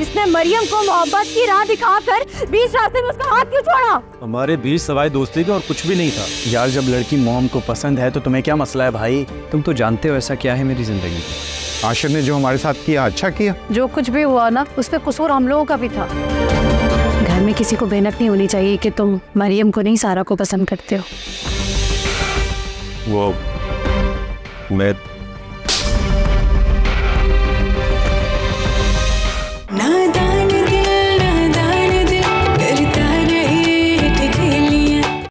इसने मरियम को मोहब्बत की राह दिखाकर बीच रास्ते में उसका हाथ क्यों छोड़ा? हमारे बीच सवाए दोस्ती के और कुछ भी नहीं था यार। जब लड़की मोम को पसंद है तो तुम्हें क्या मसला है भाई? तुम तो जानते हो ऐसा क्या है मेरी जिंदगी। आशिर ने जो हमारे साथ किया अच्छा किया। जो कुछ भी हुआ ना उस पर कसूर हम लोगों का भी था। घर में किसी को बेनक नहीं होनी चाहिए कि तुम मरियम को नहीं सारा को पसंद करते हो। वो मैं